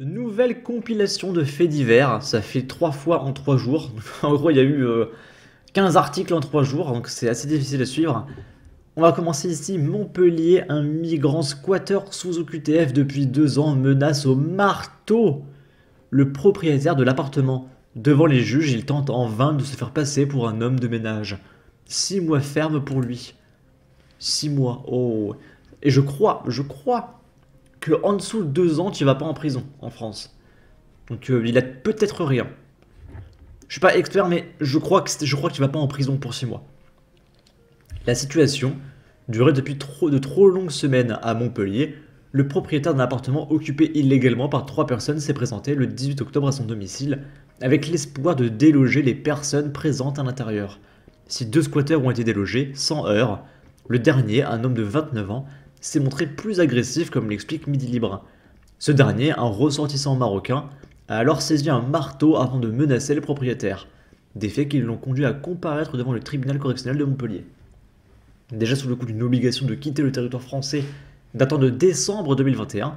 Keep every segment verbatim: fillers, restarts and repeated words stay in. Nouvelle compilation de faits divers, ça fait trois fois en trois jours. En gros, il y a eu euh, quinze articles en trois jours, donc c'est assez difficile à suivre. On va commencer ici, Montpellier, un migrant squatter sous O Q T F depuis deux ans menace au marteau le propriétaire de l'appartement. Devant les juges, il tente en vain de se faire passer pour un homme de ménage. Six mois ferme pour lui. Six mois, oh. Et je crois, je crois que en dessous de deux ans, tu vas pas en prison en France. Donc euh, il a peut-être rien. Je suis pas expert, mais je crois que je crois que tu vas pas en prison pour six mois. La situation, durée depuis trop, de trop longues semaines à Montpellier, le propriétaire d'un appartement occupé illégalement par trois personnes s'est présenté le dix-huit octobre à son domicile avec l'espoir de déloger les personnes présentes à l'intérieur. Si deux squatteurs ont été délogés, sans heurts, le dernier, un homme de vingt-neuf ans, s'est montré plus agressif comme l'explique Midi Libre. Ce dernier, un ressortissant marocain, a alors saisi un marteau avant de menacer le propriétaire. Des faits qui l'ont conduit à comparaître devant le tribunal correctionnel de Montpellier. Déjà sous le coup d'une obligation de quitter le territoire français datant de décembre deux mille vingt et un,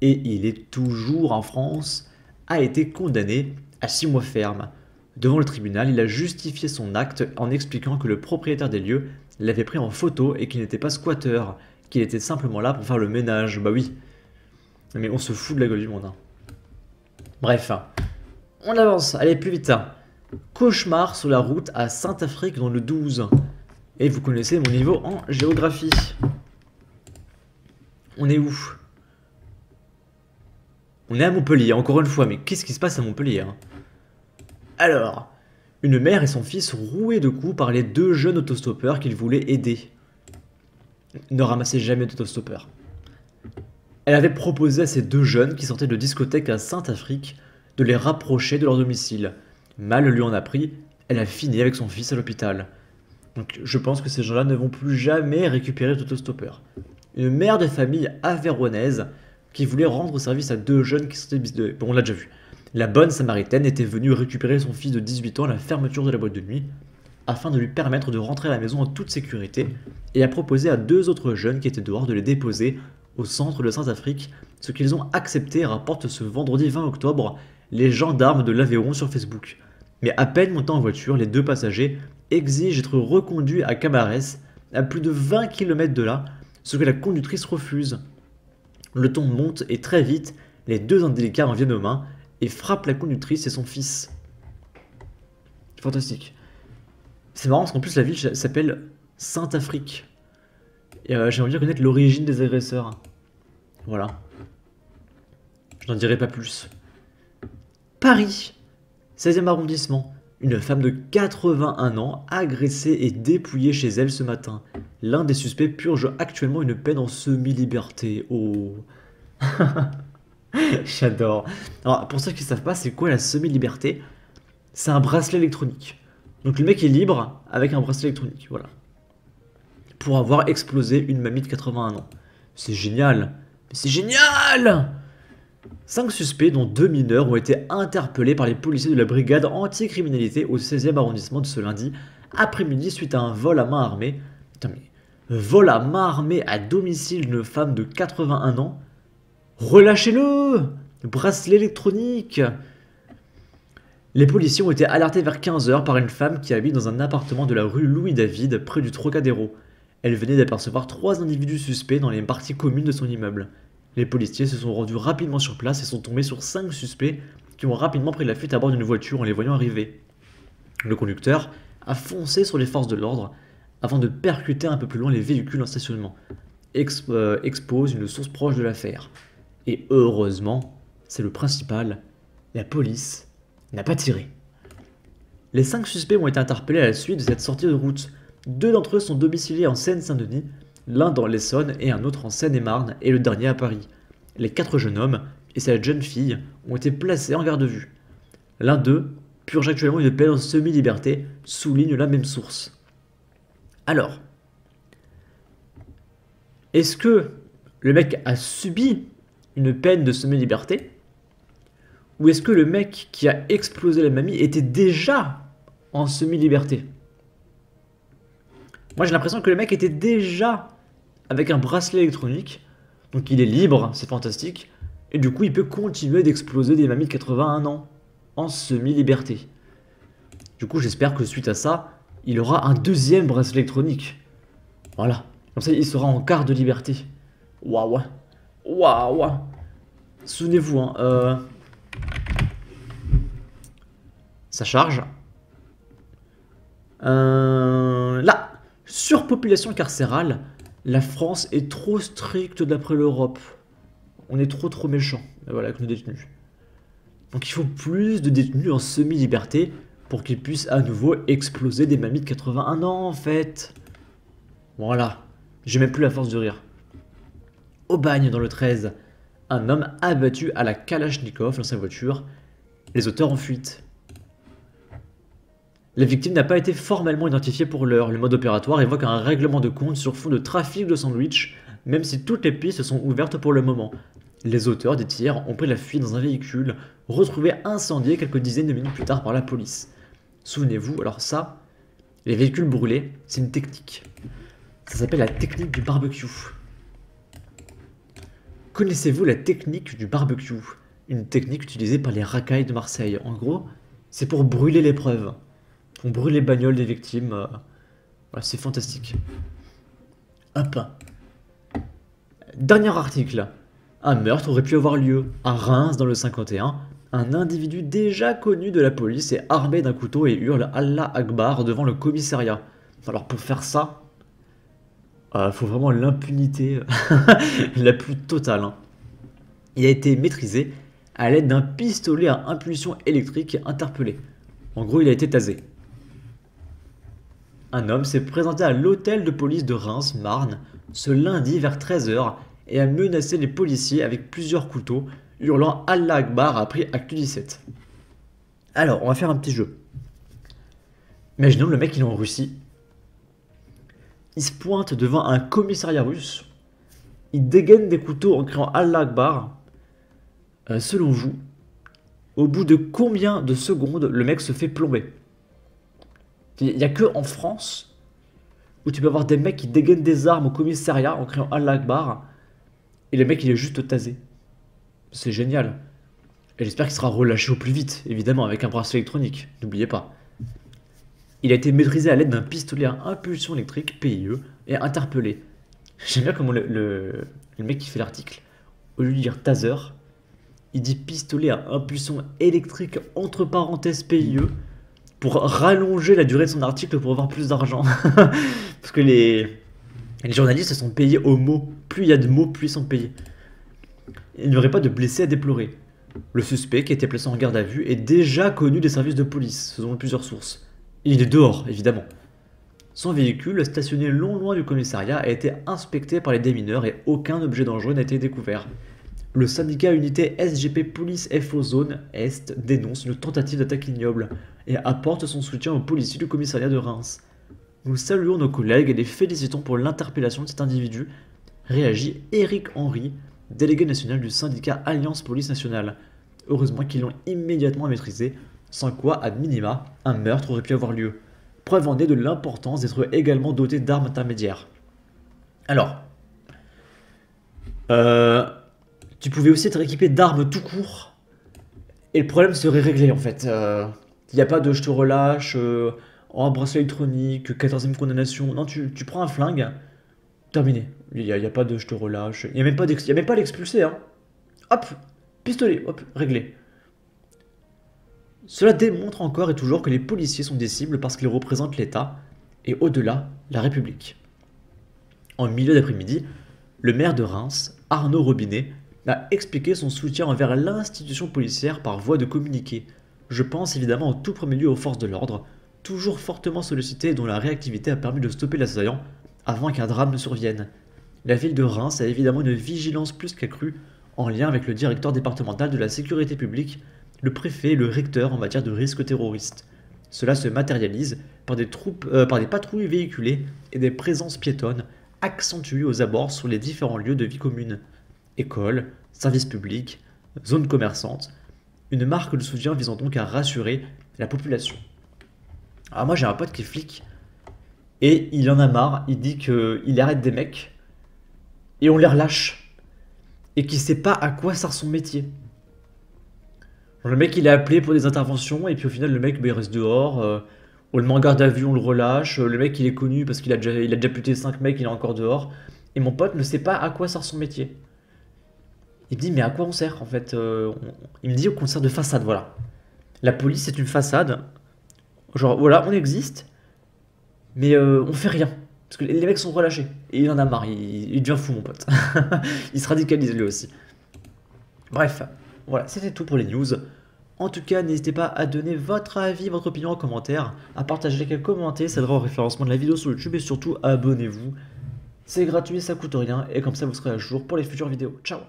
et il est toujours en France, a été condamné à six mois ferme. Devant le tribunal, il a justifié son acte en expliquant que le propriétaire des lieux l'avait pris en photo et qu'il n'était pas squatteur, qu'il était simplement là pour faire le ménage. Bah oui, mais on se fout de la gueule du monde. Hein. Bref, on avance, allez plus vite. Cauchemar sur la route à Saint-Affrique dans le douze. Et vous connaissez mon niveau en géographie. On est où? On est à Montpellier, encore une fois, mais qu'est-ce qui se passe à Montpellier hein? Alors, une mère et son fils roués de coups par les deux jeunes autostoppeurs qu'ils voulaient aider. Ne ramassez jamais d'autostoppeurs. Elle avait proposé à ces deux jeunes qui sortaient de discothèque à Saint-Affrique de les rapprocher de leur domicile. Mal lui en a pris, elle a fini avec son fils à l'hôpital. Donc je pense que ces gens-là ne vont plus jamais récupérer d'autostoppeur. Une mère de famille avéronaise qui voulait rendre service à deux jeunes qui sortaient de... Bon, on l'a déjà vu. La bonne Samaritaine était venue récupérer son fils de dix-huit ans à la fermeture de la boîte de nuit afin de lui permettre de rentrer à la maison en toute sécurité et a proposé à deux autres jeunes qui étaient dehors de les déposer au centre de Saint-Affrique, ce qu'ils ont accepté, rapporte ce vendredi vingt octobre les gendarmes de l'Aveyron sur Facebook. Mais à peine montés en voiture, les deux passagers exige être reconduit à Camarès, à plus de vingt kilomètres de là, ce que la conductrice refuse. Le ton monte et très vite, les deux indélicats en viennent aux mains et frappent la conductrice et son fils. Fantastique. C'est marrant parce qu'en plus la ville s'appelle Saint-Affrique. Et euh, j'aimerais bien connaître l'origine des agresseurs. Voilà. Je n'en dirai pas plus. Paris, seizième arrondissement. Une femme de quatre-vingt-un ans agressée et dépouillée chez elle ce matin. L'un des suspects purge actuellement une peine en semi-liberté. Oh. J'adore. Alors, pour ceux qui ne savent pas, c'est quoi la semi-liberté? C'est un bracelet électronique. Donc le mec est libre avec un bracelet électronique, voilà. Pour avoir explosé une mamie de quatre-vingt-un ans. C'est génial. C'est génial. Cinq suspects, dont deux mineurs, ont été interpellés par les policiers de la brigade anti-criminalité au seizième arrondissement de ce lundi après-midi suite à un vol à main armée. Putain mais... Vol à main armée à domicile d'une femme de quatre-vingt-un ans. Relâchez-le! Bracelet électronique! Les policiers ont été alertés vers quinze heures par une femme qui habite dans un appartement de la rue Louis-David près du Trocadéro. Elle venait d'apercevoir trois individus suspects dans les parties communes de son immeuble. Les policiers se sont rendus rapidement sur place et sont tombés sur cinq suspects qui ont rapidement pris la fuite à bord d'une voiture en les voyant arriver. Le conducteur a foncé sur les forces de l'ordre avant de percuter un peu plus loin les véhicules en stationnement. Ex euh, expose une source proche de l'affaire. Et heureusement, c'est le principal, la police n'a pas tiré. Les cinq suspects ont été interpellés à la suite de cette sortie de route. Deux d'entre eux sont domiciliés en Seine-Saint-Denis, l'un dans l'Essonne et un autre en Seine-et-Marne et le dernier à Paris. Les quatre jeunes hommes et cette jeune fille ont été placés en garde vue. L'un d'eux purge actuellement une peine en semi-liberté, souligne la même source. Alors, est-ce que le mec a subi une peine de semi-liberté ou est-ce que le mec qui a explosé la mamie était déjà en semi-liberté? Moi j'ai l'impression que le mec était déjà avec un bracelet électronique, donc il est libre, c'est fantastique, Et du coup, il peut continuer d'exploser des mamies de quatre-vingt-un ans en semi-liberté. Du coup, j'espère que suite à ça, il aura un deuxième bracelet électronique. Voilà. Comme ça, il sera en quart de liberté. Waouh. Waouh. Souvenez-vous, hein. Euh... Ça charge. Euh... Là. Surpopulation carcérale. La France est trop stricte d'après l'Europe. On est trop trop méchant, voilà, avec nos détenus. Donc il faut plus de détenus en semi-liberté pour qu'ils puissent à nouveau exploser des mamies de quatre-vingt-un ans en fait. Voilà, j'ai même plus la force de rire. Au bagne dans le treize, un homme abattu à la Kalachnikov dans sa voiture. Les auteurs en fuite. La victime n'a pas été formellement identifiée pour l'heure. Le mode opératoire évoque un règlement de compte sur fond de trafic de sandwich, même si toutes les pistes sont ouvertes pour le moment. Les auteurs des tirs ont pris la fuite dans un véhicule, retrouvé incendié quelques dizaines de minutes plus tard par la police. Souvenez-vous, alors ça, les véhicules brûlés, c'est une technique. Ça s'appelle la technique du barbecue. Connaissez-vous la technique du barbecue? Une technique utilisée par les racailles de Marseille. En gros, c'est pour brûler les preuves. On brûle les bagnoles des victimes. Voilà, c'est fantastique. Hop. Dernier article. Un meurtre aurait pu avoir lieu. À Reims, dans le cinquante et un, un individu déjà connu de la police est armé d'un couteau et hurle « Allah Akbar » devant le commissariat. Alors pour faire ça, euh, faut vraiment l'impunité la plus totale. Hein. Il a été maîtrisé à l'aide d'un pistolet à impulsion électrique interpellé. En gros, il a été tasé. Un homme s'est présenté à l'hôtel de police de Reims, Marne, ce lundi vers treize heures et a menacé les policiers avec plusieurs couteaux, hurlant « Allah Akbar » après Actu dix-sept. Alors, on va faire un petit jeu. Imaginons le mec, il est en Russie. Il se pointe devant un commissariat russe. Il dégaine des couteaux en criant « Allah Akbar ». Euh, selon vous, au bout de combien de secondes le mec se fait plomber? Il n'y a que en France où tu peux avoir des mecs qui dégainent des armes au commissariat en criant Allah Akbar et le mec il est juste tasé. C'est génial. Et j'espère qu'il sera relâché au plus vite, évidemment, avec un bracelet électronique, n'oubliez pas. Il a été maîtrisé à l'aide d'un pistolet à impulsion électrique P I E et interpellé. J'aime bien comment le, le, le mec qui fait l'article, au lieu de dire taser, il dit pistolet à impulsion électrique entre parenthèses P I E. Pour rallonger la durée de son article pour avoir plus d'argent. Parce que les, les journalistes se sont payés au mot. Plus il y a de mots, plus ils sont payés. Il n'y aurait pas de blessés à déplorer. Le suspect, qui était placé en garde à vue, est déjà connu des services de police, selon plusieurs sources. Il est dehors, évidemment. Son véhicule, stationné non loin du commissariat, a été inspecté par les démineurs et aucun objet dangereux n'a été découvert. Le syndicat unité S G P Police F O Zone Est dénonce une tentative d'attaque ignoble et apporte son soutien aux policiers du commissariat de Reims. Nous saluons nos collègues et les félicitons pour l'interpellation de cet individu, réagit Eric Henry, délégué national du syndicat Alliance Police Nationale. Heureusement qu'ils l'ont immédiatement maîtrisé, sans quoi, ad minima, un meurtre aurait pu avoir lieu. Preuve en est de l'importance d'être également doté d'armes intermédiaires. Alors... Euh... Tu pouvais aussi être équipé d'armes tout court et le problème serait réglé en fait. Il euh, n'y a pas de je te relâche, euh, en bracelet électronique, quatorzième condamnation. Non, tu, tu prends un flingue, terminé. Il n'y a, a pas de je te relâche. Il n'y a même pas à l'expulser. Hein. Hop, pistolet, hop, réglé. Cela démontre encore et toujours que les policiers sont des cibles parce qu'ils représentent l'État et au-delà, la République. En milieu d'après-midi, le maire de Reims, Arnaud Robinet, a expliqué son soutien envers l'institution policière par voie de communiqué. Je pense évidemment en tout premier lieu aux forces de l'ordre, toujours fortement sollicitées et dont la réactivité a permis de stopper l'assaillant avant qu'un drame ne survienne. La ville de Reims a évidemment une vigilance plus qu'accrue en lien avec le directeur départemental de la sécurité publique, le préfet et le recteur en matière de risque terroriste. Cela se matérialise par des, troupes, euh, par des patrouilles véhiculées et des présences piétonnes accentuées aux abords sur les différents lieux de vie commune. Écoles, services publics, zones commerçantes, une marque de soutien visant donc à rassurer la population. Alors moi j'ai un pote qui est flic, et il en a marre, il dit qu'il arrête des mecs, et on les relâche. et qui sait pas à quoi sert son métier. Genre le mec il est appelé pour des interventions et puis au final le mec bah, il reste dehors, euh, on le met en garde à vue, on le relâche, euh, le mec il est connu parce qu'il a déjà, il a déjà buté cinq mecs, il est encore dehors, et mon pote ne sait pas à quoi sert son métier. Il me dit mais à quoi on sert en fait, euh, on... Il me dit qu'on sert de façade, voilà. La police c'est une façade, genre voilà on existe, mais euh, on fait rien. Parce que les mecs sont relâchés. Et il en a marre, il, il devient fou mon pote. Il se radicalise lui aussi. Bref, voilà, c'était tout pour les news. En tout cas, n'hésitez pas à donner votre avis, votre opinion en commentaire, à partager, à commenter, ça aidera au référencement de la vidéo sur YouTube et surtout abonnez-vous. C'est gratuit, ça coûte rien et comme ça vous serez à jour pour les futures vidéos. Ciao!